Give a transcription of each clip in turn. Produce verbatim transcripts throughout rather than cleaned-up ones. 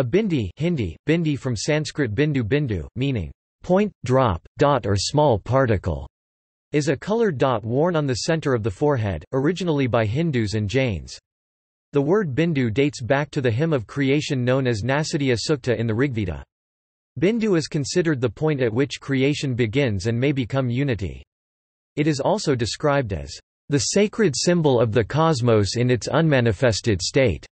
A bindi, Hindi, bindi from Sanskrit bindu bindu, meaning point, drop, dot or small particle, is a colored dot worn on the center of the forehead, originally by Hindus and Jains. The word bindu dates back to the hymn of creation known as Nasadiya Sukta in the Rigveda. Bindu is considered the point at which creation begins and may become unity. It is also described as the sacred symbol of the cosmos in its unmanifested state.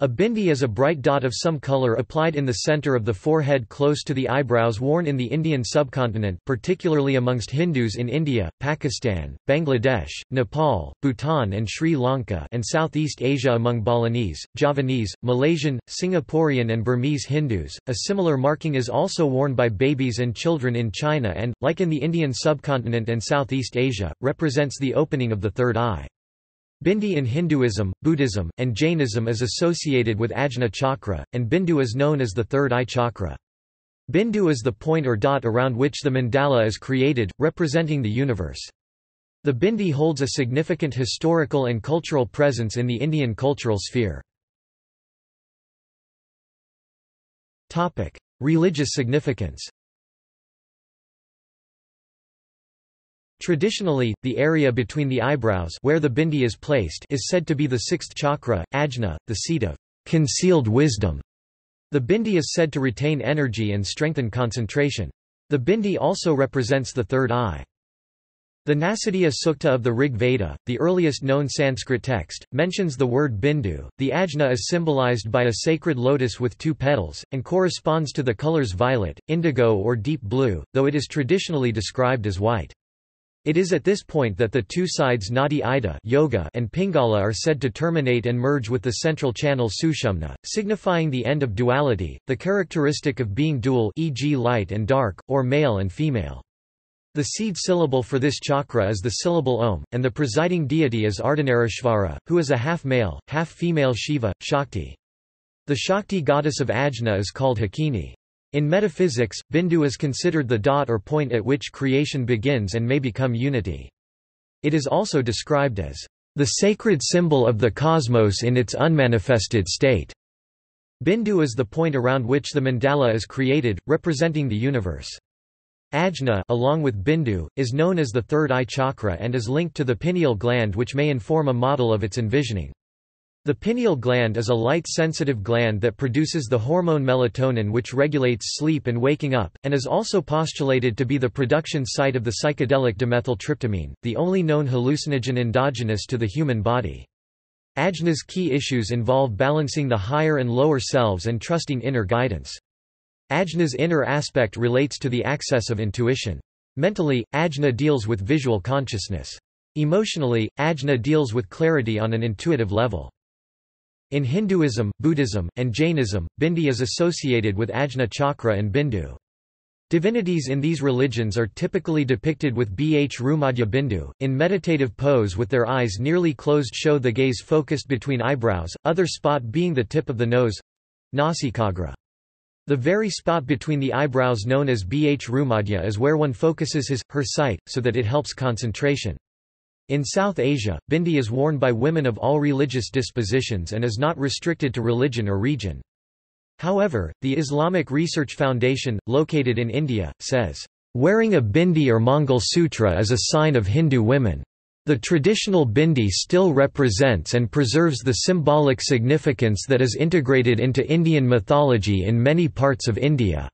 A bindi is a bright dot of some color applied in the center of the forehead close to the eyebrows, worn in the Indian subcontinent, particularly amongst Hindus in India, Pakistan, Bangladesh, Nepal, Bhutan and Sri Lanka, and Southeast Asia among Balinese, Javanese, Malaysian, Singaporean and Burmese Hindus. A similar marking is also worn by babies and children in China and, like in the Indian subcontinent and Southeast Asia, represents the opening of the third eye. Bindi in Hinduism, Buddhism, and Jainism is associated with Ajna chakra, and Bindu is known as the third eye chakra. Bindu is the point or dot around which the mandala is created, representing the universe. The Bindi holds a significant historical and cultural presence in the Indian cultural sphere. Topic: Religious significance. Traditionally, the area between the eyebrows where the bindi is placed is said to be the sixth chakra, ajna, the seat of concealed wisdom. The bindi is said to retain energy and strengthen concentration. The bindi also represents the third eye. The Nasadiya Sukta of the Rig Veda, the earliest known Sanskrit text, mentions the word bindu. The ajna is symbolized by a sacred lotus with two petals, and corresponds to the colors violet, indigo or deep blue, though it is traditionally described as white. It is at this point that the two sides Nadi Ida yoga and Pingala are said to terminate and merge with the central channel Sushumna, signifying the end of duality, the characteristic of being dual, for example light and dark, or male and female. The seed syllable for this chakra is the syllable Om, and the presiding deity is Ardhanarishvara, who is a half-male, half-female Shiva, Shakti. The Shakti goddess of Ajna is called Hakini. In metaphysics, bindu is considered the dot or point at which creation begins and may become unity. It is also described as the sacred symbol of the cosmos in its unmanifested state. Bindu is the point around which the mandala is created, representing the universe. Ajna, along with bindu, is known as the third eye chakra and is linked to the pineal gland, which may inform a model of its envisioning. The pineal gland is a light-sensitive gland that produces the hormone melatonin, which regulates sleep and waking up, and is also postulated to be the production site of the psychedelic dimethyltryptamine, the only known hallucinogen endogenous to the human body. Ajna's key issues involve balancing the higher and lower selves and trusting inner guidance. Ajna's inner aspect relates to the access of intuition. Mentally, ajna deals with visual consciousness. Emotionally, ajna deals with clarity on an intuitive level. In Hinduism, Buddhism, and Jainism, bindi is associated with ajna chakra and bindu. Divinities in these religions are typically depicted with Bhrumadya bindu, in meditative pose with their eyes nearly closed, show the gaze focused between eyebrows, other spot being the tip of the nose—nasikagra. The very spot between the eyebrows known as Bhrumadya is where one focuses his, her sight, so that it helps concentration. In South Asia, bindi is worn by women of all religious dispositions and is not restricted to religion or region. However, the Islamic Research Foundation, located in India, says, "Wearing a bindi or Mongol sutra is a sign of Hindu women. The traditional bindi still represents and preserves the symbolic significance that is integrated into Indian mythology in many parts of India."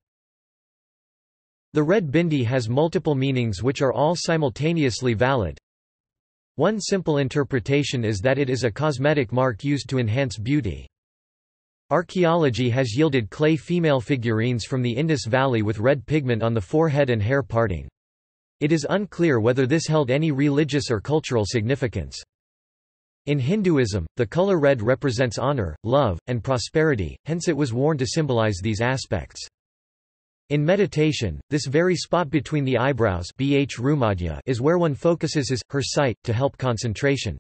The red bindi has multiple meanings which are all simultaneously valid. One simple interpretation is that it is a cosmetic mark used to enhance beauty. Archaeology has yielded clay female figurines from the Indus Valley with red pigment on the forehead and hair parting. It is unclear whether this held any religious or cultural significance. In Hinduism, the color red represents honor, love, and prosperity, hence it was worn to symbolize these aspects. In meditation, this very spot between the eyebrows is where one focuses his, her sight, to help concentration.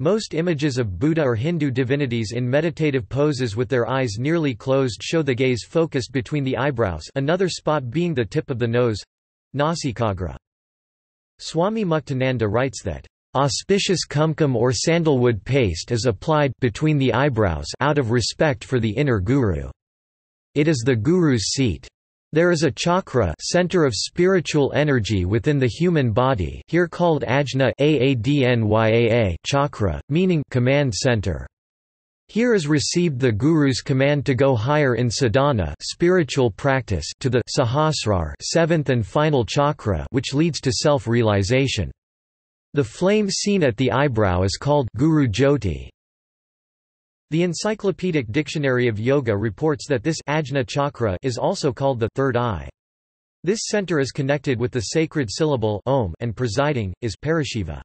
Most images of Buddha or Hindu divinities in meditative poses with their eyes nearly closed show the gaze focused between the eyebrows, another spot being the tip of the nose—nasikagra. Swami Muktananda writes that, "Auspicious kumkum or sandalwood paste is applied between the eyebrows out of respect for the inner guru." It is the guru's seat. There is a chakra, center of spiritual energy within the human body, here called ajna aadnyaa chakra, meaning command center. Here is received the guru's command to go higher in sadhana, spiritual practice, to the sahasrar, seventh and final chakra, which leads to self-realization. The flame seen at the eyebrow is called guru jyoti. The Encyclopedic Dictionary of Yoga reports that this ajna chakra is also called the third eye. This center is connected with the sacred syllable om, and presiding is parashiva.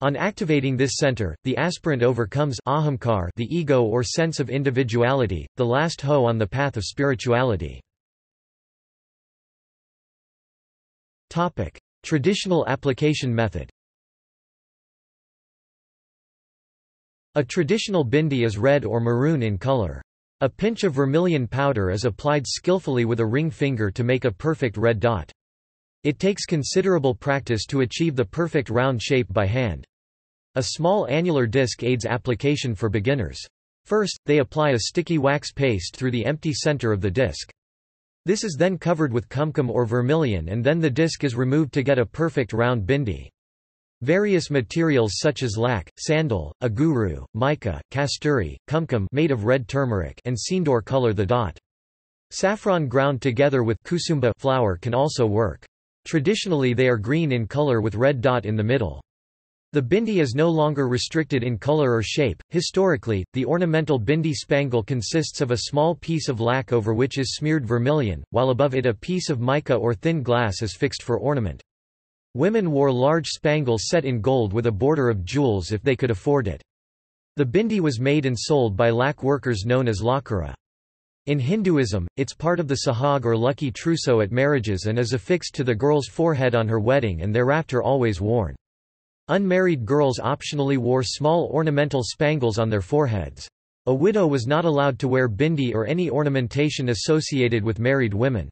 On activating this center, the aspirant overcomes ahamkar, the ego or sense of individuality, the last hoe on the path of spirituality. Topic: Traditional application method. A traditional bindi is red or maroon in color. A pinch of vermilion powder is applied skillfully with a ring finger to make a perfect red dot. It takes considerable practice to achieve the perfect round shape by hand. A small annular disc aids application for beginners. First, they apply a sticky wax paste through the empty center of the disc. This is then covered with kumkum or vermilion, and then the disc is removed to get a perfect round bindi. Various materials such as lac, sandal, aguru, mica, kasturi, kumkum made of red turmeric and sindoor color the dot. Saffron ground together with kusumba flour can also work. Traditionally they are green in color with red dot in the middle. The bindi is no longer restricted in color or shape. Historically, the ornamental bindi spangle consists of a small piece of lac over which is smeared vermilion, while above it a piece of mica or thin glass is fixed for ornament. Women wore large spangles set in gold with a border of jewels if they could afford it. The bindi was made and sold by lac workers known as lakara. In Hinduism, it's part of the sahag or lucky trousseau at marriages and is affixed to the girl's forehead on her wedding and thereafter always worn. Unmarried girls optionally wore small ornamental spangles on their foreheads. A widow was not allowed to wear bindi or any ornamentation associated with married women.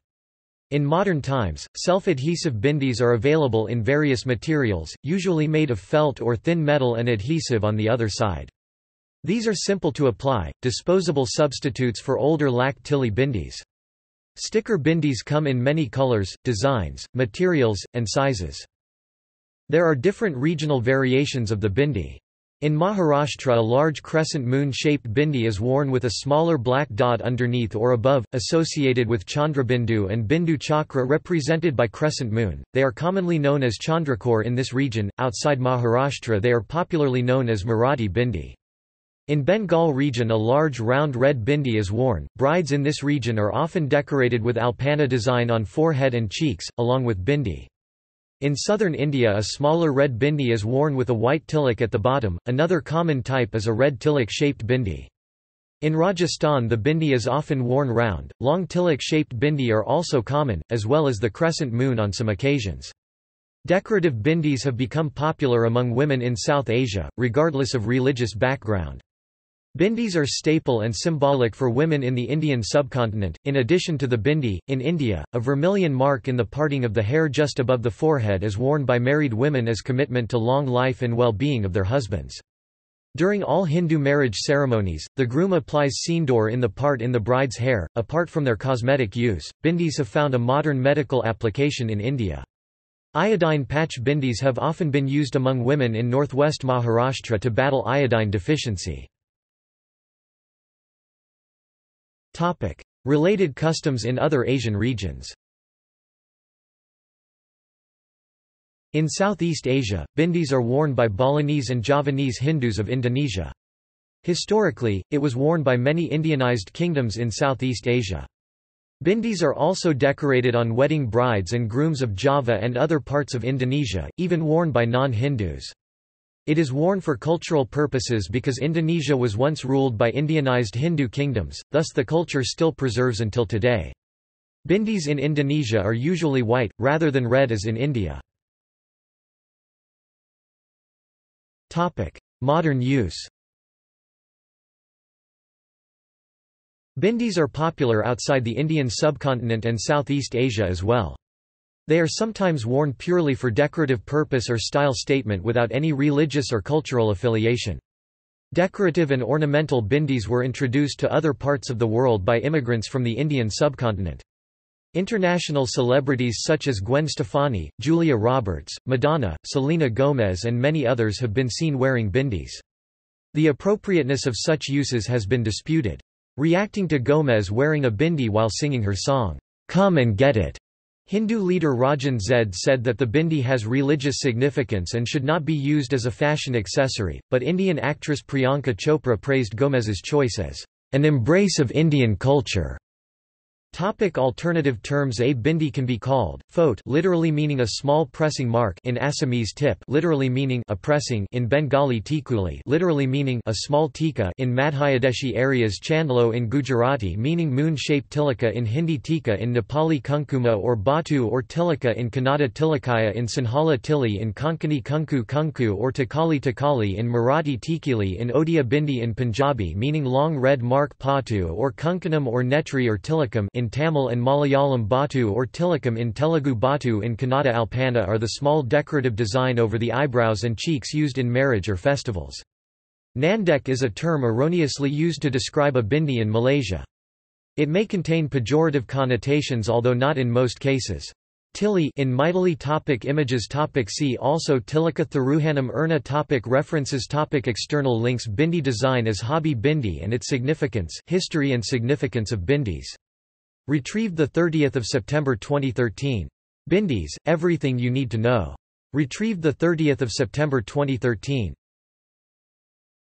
In modern times, self-adhesive bindis are available in various materials, usually made of felt or thin metal and adhesive on the other side. These are simple to apply, disposable substitutes for older lac tilli bindis. Sticker bindis come in many colors, designs, materials, and sizes. There are different regional variations of the bindi. In Maharashtra, a large crescent moon-shaped bindi is worn with a smaller black dot underneath or above, associated with Chandrabindu and Bindu chakra represented by crescent moon. They are commonly known as Chandrakor in this region. Outside Maharashtra they are popularly known as Marathi bindi. In Bengal region a large round red bindi is worn. Brides in this region are often decorated with alpana design on forehead and cheeks, along with bindi. In southern India a smaller red bindi is worn with a white tilak at the bottom. Another common type is a red tilak-shaped bindi. In Rajasthan the bindi is often worn round. Long tilak-shaped bindi are also common, as well as the crescent moon on some occasions. Decorative bindis have become popular among women in South Asia, regardless of religious background. Bindis are staple and symbolic for women in the Indian subcontinent. In addition to the bindi, in India, a vermilion mark in the parting of the hair just above the forehead is worn by married women as commitment to long life and well-being of their husbands. During all Hindu marriage ceremonies, the groom applies sindoor in the part in the bride's hair. Apart from their cosmetic use, bindis have found a modern medical application in India. Iodine patch bindis have often been used among women in northwest Maharashtra to battle iodine deficiency. Topic: Related customs in other Asian regions. In Southeast Asia, bindis are worn by Balinese and Javanese Hindus of Indonesia. Historically, it was worn by many Indianized kingdoms in Southeast Asia. Bindis are also decorated on wedding brides and grooms of Java and other parts of Indonesia, even worn by non-Hindus. It is worn for cultural purposes because Indonesia was once ruled by Indianized Hindu kingdoms, thus the culture still preserves until today. Bindis in Indonesia are usually white, rather than red as in India. Modern use. Bindis are popular outside the Indian subcontinent and Southeast Asia as well. They are sometimes worn purely for decorative purpose or style statement without any religious or cultural affiliation. Decorative and ornamental bindis were introduced to other parts of the world by immigrants from the Indian subcontinent. International celebrities such as Gwen Stefani, Julia Roberts, Madonna, Selena Gomez and many others have been seen wearing bindis. The appropriateness of such uses has been disputed. Reacting to Gomez wearing a bindi while singing her song, "Come and Get It," Hindu leader Rajan Zed said that the bindi has religious significance and should not be used as a fashion accessory, but Indian actress Priyanka Chopra praised Gomez's choice as an embrace of Indian culture. Topic: alternative terms. A bindi can be called phot, literally meaning a small pressing mark in Assamese tip, literally meaning a pressing in Bengali tikuli, literally meaning a small tikka in Madhyadeshi areas, chandlo in Gujarati meaning moon-shaped tilaka in Hindi, tikka in Nepali, kunkuma or batu or tilaka in Kannada, tilakaya in Sinhala, tili in Konkani, kunku kunku or takali takali in Marathi, tikili in Odia, bindi in Punjabi meaning long red mark, patu or kunkanam or netri or tilakam in Tamil and Malayalam, batu or tilakam in Telugu, batu in Kannada. Alpana are the small decorative design over the eyebrows and cheeks used in marriage or festivals. Nandek is a term erroneously used to describe a bindi in Malaysia. It may contain pejorative connotations, although not in most cases. Tili in Maithili. Topic: images. Topic: see also Tilaka, Thiruhanam, Erna. Topic: references. Topic: external links. Bindi design as hobby, bindi and its significance, history and significance of bindis. Retrieved thirtieth of September twenty thirteen. Bindis, Everything You Need to Know. Retrieved thirtieth of September twenty thirteen.